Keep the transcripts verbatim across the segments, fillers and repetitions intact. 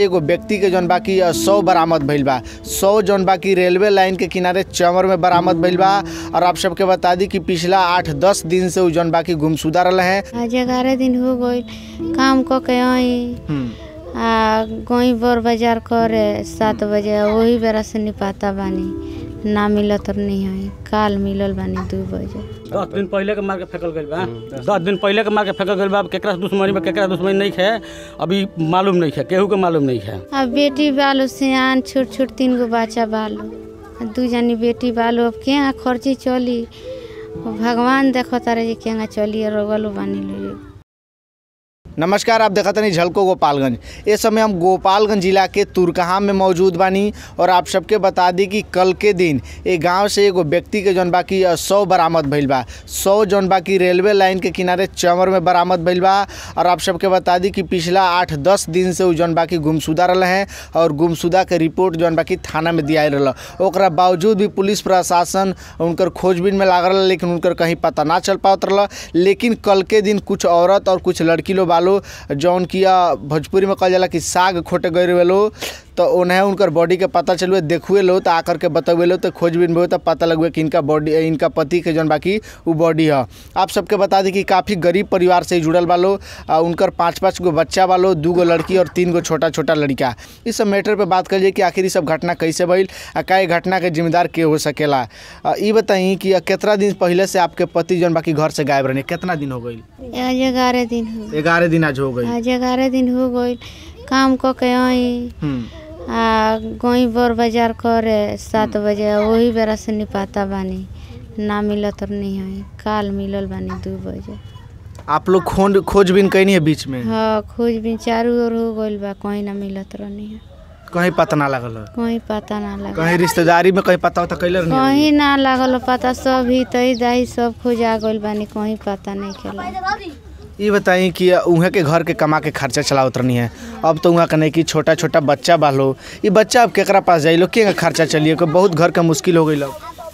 एगो व्यक्ति के जौन बाकी सौ बरामद भइल बा। सौ जौन बाकी रेलवे लाइन के किनारे चमर में बरामद भइल बा। और आप सबके बता दी कि पिछला आठ दस दिन से उ जौन बाकी गुमशुदा रहे हैं। आज ग्यारह दिन हो गए काम क के आई गई बोर बाजार करे सात बजे वही बेरा से निपाता बानी ना मिलत तो नहीं है। काल मिलल बानी दो बजे दस दिन पहले के मार के फेंकल गइल बा। दस दिन पहले के मार के फेंकल गइल बा। केकरा दुश्मनी बा केकरा दुश्मनी नहीं है अभी मालूम नहीं है, केहू के मालूम नहीं है। अब बेटी बालो सियान छोट छोट तीन गो बच्चा बालो दू जानी बेटी बालो अब केहाँ खर्ची चली भगवान देखो तारे केहाँ चली रोगलो बानी लो। नमस्कार, आप देखत हनी झलको गोपालगंज। इस समय हम गोपालगंज जिला के तुरकहा में मौजूद बानी और आप सबके बता दी कि कल के दिन एक गांव से एगो व्यक्ति के जौन बाकी सौ बरामद भइल बा। सौ जौन बाकी रेलवे लाइन के किनारे चमर में बरामद भइल बा। और आप सबके बता दी कि पिछला आठ दस दिन से उ जौन बाकी गुमशुदा रहे हैं और गुमशुदा के रिपोर्ट जौन बाकी थाना में दिया रहा। बावजूद भी पुलिस प्रशासन उनकर खोजबीन में लागल रहा लेकिन उनकर कहीं पता ना चल पात रहा। लेकिन कल के दिन कुछ औरत और कुछ लड़की लोग जौन किया भोजपुरी में कहा जाला कि साग खोटे गए लो तो उन्हें उनकर बॉडी के पता चलुए देखुए लो तो आकर के बतवे लो तो खोजबीन में हो तो पता लगे कि इनका बॉडी इनका पति के जौन बाकी वो बॉडी है। आप सबके बता दी कि काफ़ी गरीब परिवार से जुड़ल बा लो। उनकर पाँच पाँच गो बच्चा बा लो, दू गो लड़की और तीन गो छोटा छोटा लड़का। इस सब मैटर पर बात करिए कि आखिर ये सब घटना कैसे भइल, का घटना के जिम्मेदार के हो सकेला। ये बताई कि कितना दिन पहले से आपके पति जौन बाकी घर से गायब रहने, कितना दिन हो गई? ग्यारह दिन। ग्यारह दिन आज हो गई। ग्यारह दिन हो गई काम क के आई आ गई बोर बाजार करे सात बजे वही बेरा से निपाता बानी ना मिलत तो नहीं है। काल मिलल बानी दो बजे। आप लोग खोज खोजबीन कहीं है बीच में? हाँ, खोजबीन चारू ओर हो गइल बा, कहीं ना मिलत तो नहीं है। कहीं पता ना लगल? कहीं पता ना लगल। कहीं रिश्तेदारी में कहीं पता होता कैलर नहीं? कहीं ना लगल पता, सब ही तई दाई सब खोजा गइल बानी, कहीं पता नहीं चला। ये बताई कि उहाँ के घर के कमा के खर्चा चलाओ उतरनी है। अब तो वहाँ कने कि छोटा छोटा बच्चा बालो, ये बच्चा अब केकरा पास जाई लो, के खर्चा चलिए को बहुत घर का मुश्किल हो गई लो।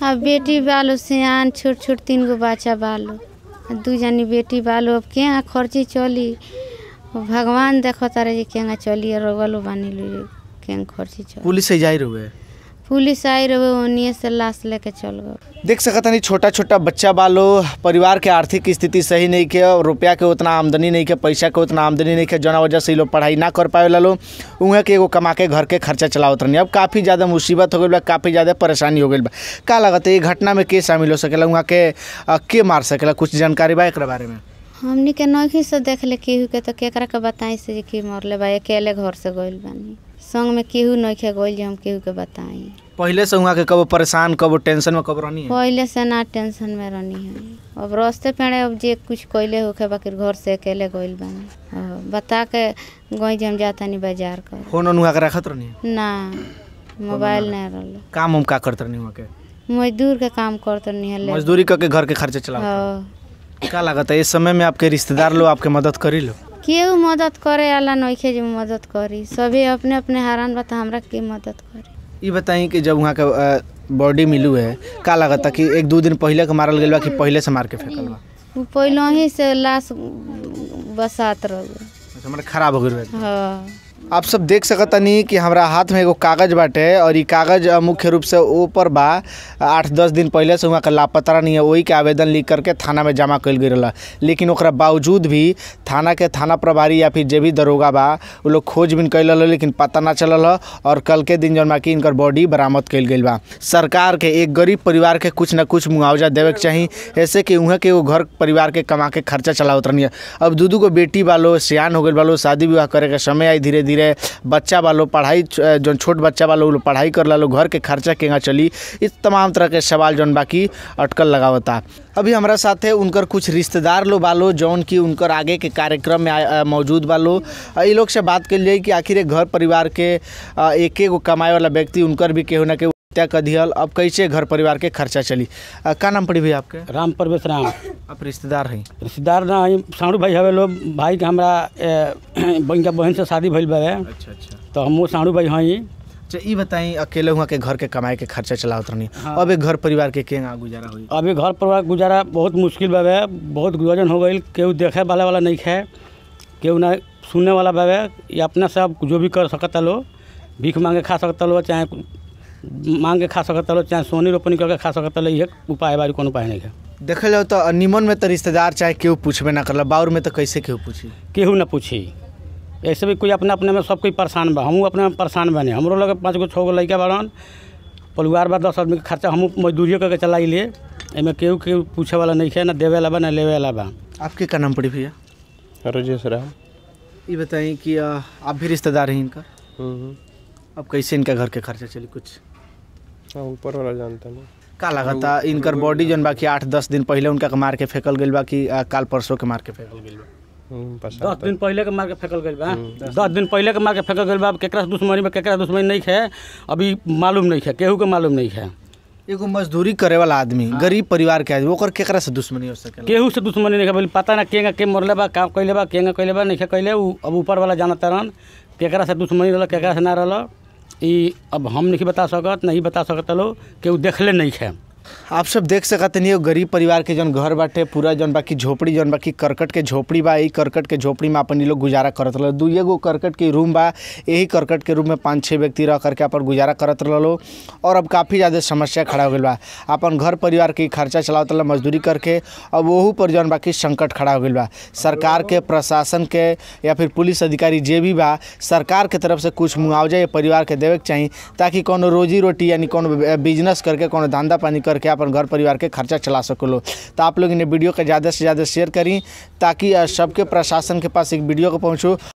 अब बेटी बालो सियान छोट छोट तीन गो बच्चा बालो दू जानी बेटी बालो अब के खर्ची चली भगवान देखो तारे के चलिए रोगलो बानी लो के खर्ची चली। पुलिस से जाई रहे पुलिस आई रहे ओनिये से लाश लेके चल गए। देख सकत नहीं छोटा छोटा बच्चा बालो, परिवार के आर्थिक स्थिति सही नहीं के, रुपया के उतना आमदनी नहीं के, पैसा के उतना आमदनी नहीं के, जना वजह से लोग पढ़ाई ना कर पावे लो, उहे के एगो कमा के घर के खर्चा चलावत रही। अब काफ़ी ज़्यादा मुसीबत हो गई बा, काफ़ी ज़्यादा परेशानी हो गई बा। का लगता है ये घटना में के शामिल हो सकेला, वहाँ के के मार सकेला, कुछ जानकारी बा एकरा बारे में? हमनी के नौखी से देख ले केहू के तो केकरा के बताई से कि मरले बा, अकेले घर से गइल बानी, संग में केहू नौखे गइल जे हम केहू के बताई। पहले से वहाँ के कबो परेशान कबो टेंशन में कब रहनी है? पहले से ना टेंशन में रहनी है। अब रास्ते पेड़े अब जे कुछ कैले होके बाकी घर से अकेले गइल बानी, बता के गई जे हम जाता नहीं बाजार कर। फोन वहाँ के रखत रहनी ना, मोबाइल ना रहल। काम हम का करत रहनी? वहाँ के मजदूर के काम करत रहनी, मजदूरी करके घर के खर्चा चलावत। का लगता है इस समय में आपके रिश्तेदार लोग आपके मदद करी लो? केहू मदद करे अला नइखे जो मदद करी, सभी अपने अपने हैरान बता हमरा के मदद करी। ये बताई कि जब वहाँ के बॉडी मिलू है का लगता कि एक दो दिन पहले के मारल गइल बा कि पहले से मार के फेंकल बा? पहले ही से लाश बसात रह गए, खराब हो गई। हाँ, आप सब देख सकता नहीं कि हमारा हाथ में एगो कागज़ बाटे और ये कागज़ मुख्य रूप से ऊपर बा आठ दस दिन पहले से वहाँ का लापता नहीं है, वही के आवेदन लिख करके थाना में जमा कल गई। लेकिन ओकरा बावजूद भी थाना के थाना प्रभारी या फिर जे भी दरोगा बा वो लोग खोजबीन कैल लेकिन पता ना चलल और कल के दिन जौन बाकी इनकर बॉडी बरामद कल गई बा। सरकार के एक गरीब परिवार के कुछ ना कुछ मुआवजा देवे के चाही, ऐसे कि वहाँ के वो घर परिवार के कमा के खर्चा चलावत रहनी है। अब दू दू गो बेटी बालो, सियान हो गई बालो, शादी विवाह करे के समय आई धीरे धीरे, बच्चा वालों पढ़ाई जो छोट बच्चा वालों पढ़ाई कर ला लो, घर के खर्चा केगा चली, इस तमाम तरह के सवाल जौन बाकी अटकल लगावता। अभी हमारा साथ है उनकर कुछ रिश्तेदार लोग बालो जौन की उनकर आगे के कार्यक्रम में मौजूद बालो। ये लोग से बात कर लिए कि आखिर एक घर परिवार के एक एगो कमाए वाला व्यक्ति उनकर भी केहू ना केहू हत्या कर दियल, अब कैसे घर परिवार के खर्चा चली। का नाम पड़ी भैया आपके? राम परवेश राम। आप रिश्तेदार हैं? रिश्तेदार ना साणू भाई हवे लोग, भाई के हमारा बहन का बहन से शादी भइल बा। अच्छा अच्छा, तो हम वो साणू भाई हैं। अच्छा, ये बताई अकेले हुआ के घर के कमाए के खर्चा चलावत रहनी। हाँ। अब घर परिवार के केना गुजारा हुई? अभी घर परिवार गुजारा बहुत मुश्किल बा, बहुत गुजरन हो गई, केहू देखे वाला वाला नहीं है, केहू ना सुनने वाला बाबे ये अपना से आप जो भी कर सकता लो, भीख मांगे खा सकता लो, चाहे मांग के खा सकता लो, चाहे सोनी रोपनी करके खा सकता लो। ये उपाय बारी कोनो उपाय नहीं है। देखा जाओ तो निमन में तो रिश्तेदार चाहे केहू पूछबे ना करला, बाउर में तो कैसे केहू पूछी, केहू ना पूछी। ऐसे भी कोई अपना अपने में सब कोई परेशान बा। हमहूँ अपने में परेशान बने, हमरो लगे पाँच गो छः गो लड़का बाड़न, परिवार बा, दस आदमी के खर्चा हमहूँ मजदूरी करके चला लिए। एहिमें केहू केहू पूछे वाला नहीं है, ना देवे वाला बा ना लेवे वाला बा। आपके का नाम पड़ी भैया? रोजेश राम। ये बताइए कि आप भी रिश्तेदार हैं इनका, अब कैसे इनका घर के खर्चा चली? कुछ ऊपर वाला जानता है का लगाता इनकर बॉडी जन बाकी आठ दस दिन पहले उनका के मार के फेंकल गई बा कि काल परसों के मार के फेंकल गई बा? दस दिन पहले के मार के फेंकल गई बा। दस दिन पहले के मार के फेंकल गई बा। केकरा दुश्मनी में केकरा दुश्मनी नहीं है अभी मालूम नहीं है, केहू के मालूम नहीं है। एगो मजदूरी करे वाला आदमी, गरीब परिवार के आदमी, ओकर केकरा से दुश्मनी हो सकेला? केहू से दुश्मनी नहीं है। पता ना केंगा के मरले बा, काम कैले बा, केंगा कैले बा, नहीं कैले। अब ऊपर वाला जानता रहन केकरा से दुश्मनी रहल केकरा से ना रहल। ये अब हम नहीं बता सकत, नहीं बता सकता लो, केहू देखले नहीं है। आप सब देख सकते नहीं, गरीब परिवार के जन घर बाटे पूरा जन बाकी झोपड़ी जन बाकी करकट के झोपड़ी बा। यही करकट के झोपड़ी में अपन लोग गुजारा करत रह। दुए गो करकट के रूम बा, यही करकट के रूम में पाँच छः व्यक्ति रह करके अपन गुजारा करत रह। और अब काफ़ी ज़्यादा समस्या खड़ा हो गई बा। अपन घर परिवार के खर्चा चलावत रह मजदूरी करके। अब वहू पर जन बाकी संकट खड़ा हो गई बा। सरकार के, प्रशासन के या फिर पुलिस अधिकारी जे भी बा, सरकार के तरफ से कुछ मुआवजा ये परिवार के देवे के चाही, ताकि कोनो रोजी रोटी यानी कोनो बिजनेस करके कोनो धंधा पानी करके अपन घर परिवार के खर्चा चला सको लो। तो आप लोग इन्हें वीडियो के ज़्यादा से ज़्यादा शेयर करी, ताकि सबके प्रशासन के पास एक वीडियो को पहुँचो।